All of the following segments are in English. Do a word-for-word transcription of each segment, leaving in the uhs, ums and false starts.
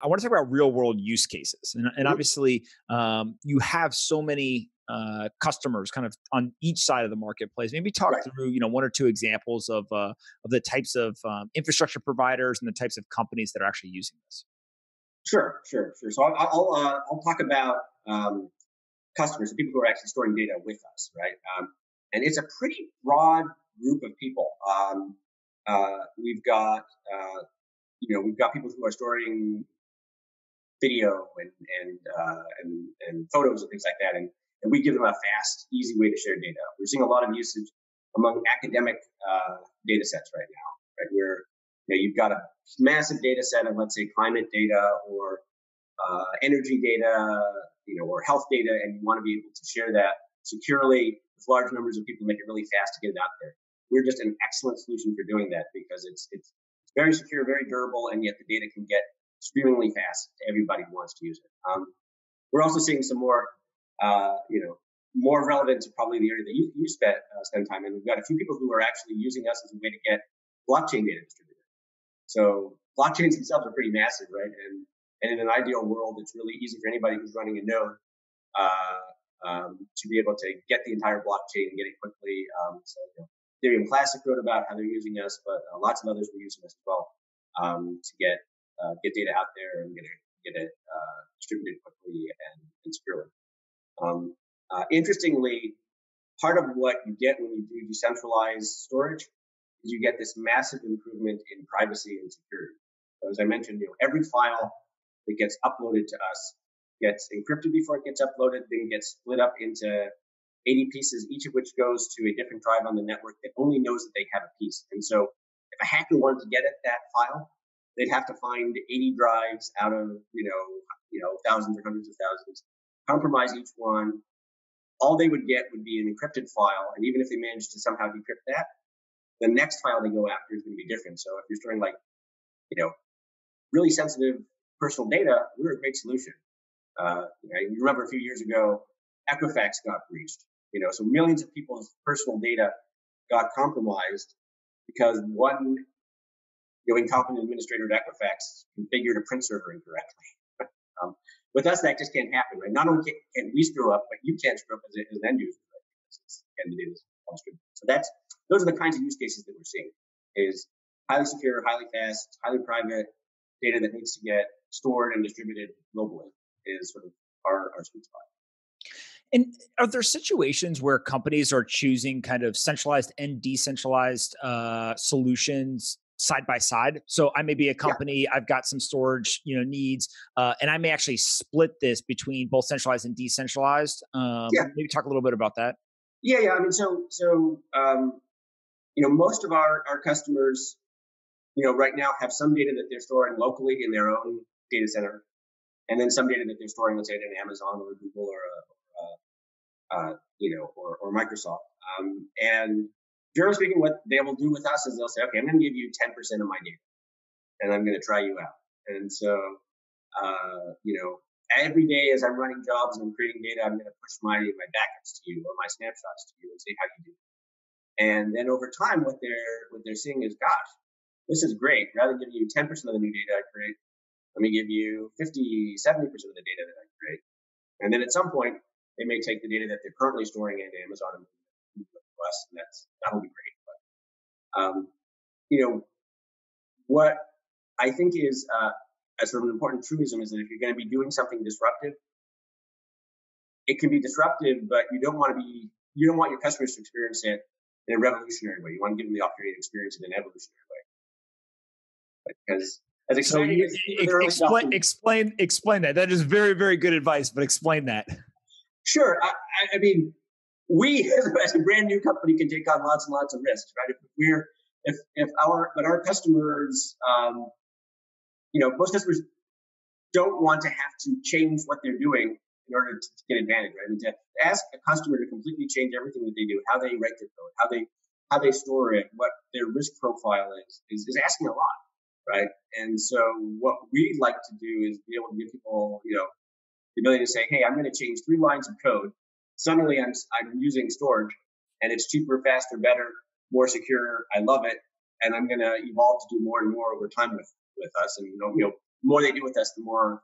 I want to talk about real world use cases. And, and obviously, um, you have so many uh, customers kind of on each side of the marketplace. Maybe talk right. through, you know, one or two examples of, uh, of the types of um, infrastructure providers and the types of companies that are actually using this. Sure, sure, sure. So I'll, I'll, uh, I'll talk about um, customers, the people who are actually storing data with us, right? Um, and it's a pretty broad group of people. Um, uh, we've got, uh, you know, we've got people who are storing video and and, uh, and and photos and things like that. And, and we give them a fast, easy way to share data. We're seeing a lot of usage among academic uh, data sets right now, right? Where you know, you've got a massive data set of, let's say, climate data or uh, energy data, you know, or health data, and you want to be able to share that securely with large numbers of people, make it really fast to get it out there. We're just an excellent solution for doing that because it's it's very secure, very durable, and yet the data can get extremely fast to everybody who wants to use it. Um, we're also seeing some more, uh, you know, more relevant to probably the area that you, you spent, uh, spend time in. We've got a few people who are actually using us as a way to get blockchain data distributed. So blockchains themselves are pretty massive, right? And and in an ideal world, it's really easy for anybody who's running a node uh, um, to be able to get the entire blockchain and get it quickly. Um, so you know, Ethereum Classic wrote about how they're using us, but uh, lots of others were using us as well um, to get Uh, get data out there and get it get it uh, distributed quickly and, and securely. Um, uh, interestingly, part of what you get when you do decentralized storage is you get this massive improvement in privacy and security. So as I mentioned, you know, every file that gets uploaded to us gets encrypted before it gets uploaded, then gets split up into eighty pieces, each of which goes to a different drive on the network that only knows that they have a piece. And so if a hacker wanted to get at that file, they'd have to find eighty drives out of, you know, you know, thousands or hundreds of thousands, compromise each one. All they would get would be an encrypted file. And even if they managed to somehow decrypt that, the next file they go after is going to be different. So if you're storing, like, you know, really sensitive personal data, we're a great solution. Uh, you know, you remember a few years ago, Equifax got breached, you know, so millions of people's personal data got compromised because one You know, incompetent administrator at Equifax configured a print server incorrectly. um, with us, that just can't happen, right? Not only can, can we screw up, but you can't screw up as, a, as an end user. Right? It's, it's, it's so that's those are the kinds of use cases that we're seeing: is highly secure, highly fast, highly private data that needs to get stored and distributed globally is sort of our, our sweet spot. And are there situations where companies are choosing kind of centralized and decentralized uh, solutions side by side? So I may be a company, yeah. I've got some storage, you know, needs, uh, and I may actually split this between both centralized and decentralized. Um, yeah. Maybe talk a little bit about that. Yeah, yeah. I mean, so, so um, you know, most of our, our customers, you know, right now have some data that they're storing locally in their own data center, and then some data that they're storing, let's say, in Amazon or Google or, a, uh, uh, you know, or, or Microsoft. Um, and Generally speaking, what they will do with us is they'll say, okay, I'm going to give you ten percent of my data and I'm going to try you out. And so, uh, you know, every day as I'm running jobs and I'm creating data, I'm going to push my, my backups to you or my snapshots to you and see how you do. And then over time, what they're, what they're seeing is, gosh, this is great. Rather than giving you ten percent of the new data I create, let me give you fifty, seventy percent of the data that I create. And then at some point, they may take the data that they're currently storing in Amazon and us, and that's that'll be great. But um, you know, what I think is uh, a sort of an important truism is that if you're going to be doing something disruptive, it can be disruptive, but you don't want to be, you don't want your customers to experience it in a revolutionary way. You want to give them the opportunity to experience it in an evolutionary way. But because as exciting, so as you, explain, explain, explain that. That is very, very good advice. But explain that. Sure. I, I, I mean. We, as a brand new company, can take on lots and lots of risks, right? If we're, if, if our, but our customers, um, you know, most customers don't want to have to change what they're doing in order to get advantage, right? I mean, to ask a customer to completely change everything that they do, how they write their code, how they, how they store it, what their risk profile is, is, is asking a lot, right? And so what we like to do is be able to give people, you know, the ability to say, hey, I'm going to change three lines of code. Suddenly, I'm I'm using storage, and it's cheaper, faster, better, more secure. I love it, and I'm going to evolve to do more and more over time with with us. And you know, you know, the more they do with us, the more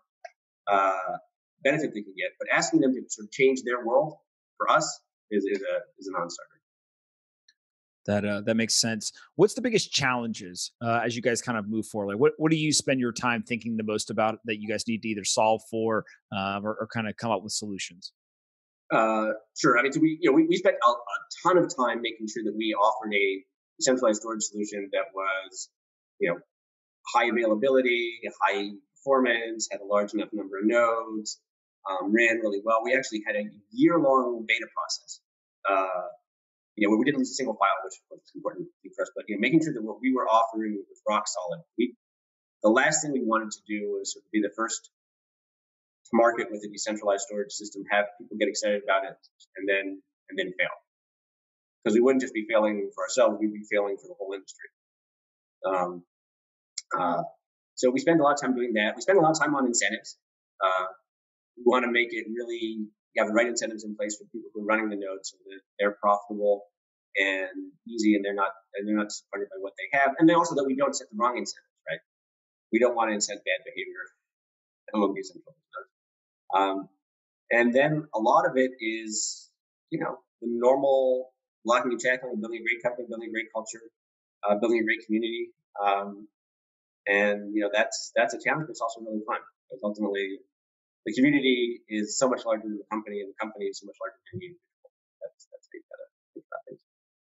uh, benefit they can get. But asking them to sort of change their world for us is, is a is a non-starter. That uh, that makes sense. What's the biggest challenges uh, as you guys kind of move forward? Like what what do you spend your time thinking the most about that you guys need to either solve for uh, or, or kind of come up with solutions? Uh, sure. I mean, so we you know we, we spent a, a ton of time making sure that we offered a centralized storage solution that was you know high availability, high performance, had a large enough number of nodes, um, ran really well. We actually had a year long beta process. Uh, You know, we didn't lose a single file, which was important for us, but, you know, making sure that what we were offering was rock solid. We, the last thing we wanted to do was sort of be the first to market with a decentralized storage system, have people get excited about it, and then, and then fail. Because we wouldn't just be failing for ourselves, we'd be failing for the whole industry. Um, uh, so we spend a lot of time doing that. We spend a lot of time on incentives. Uh, we want to make it really... You have the right incentives in place for people who are running the nodes so that they're profitable and easy and they're not and they're not disappointed by what they have. And then also that we don't set the wrong incentives, right? We don't want to incent bad behavior among these central nodes. Um, and then a lot of it is, you know, the normal blocking and tackling, building a great company, building a great culture, uh, building a great community. Um, and, you know, that's that's a challenge, but it's also really fun. Because ultimately, the community is so much larger than the company, and the company is so much larger than the individual. That's that's great.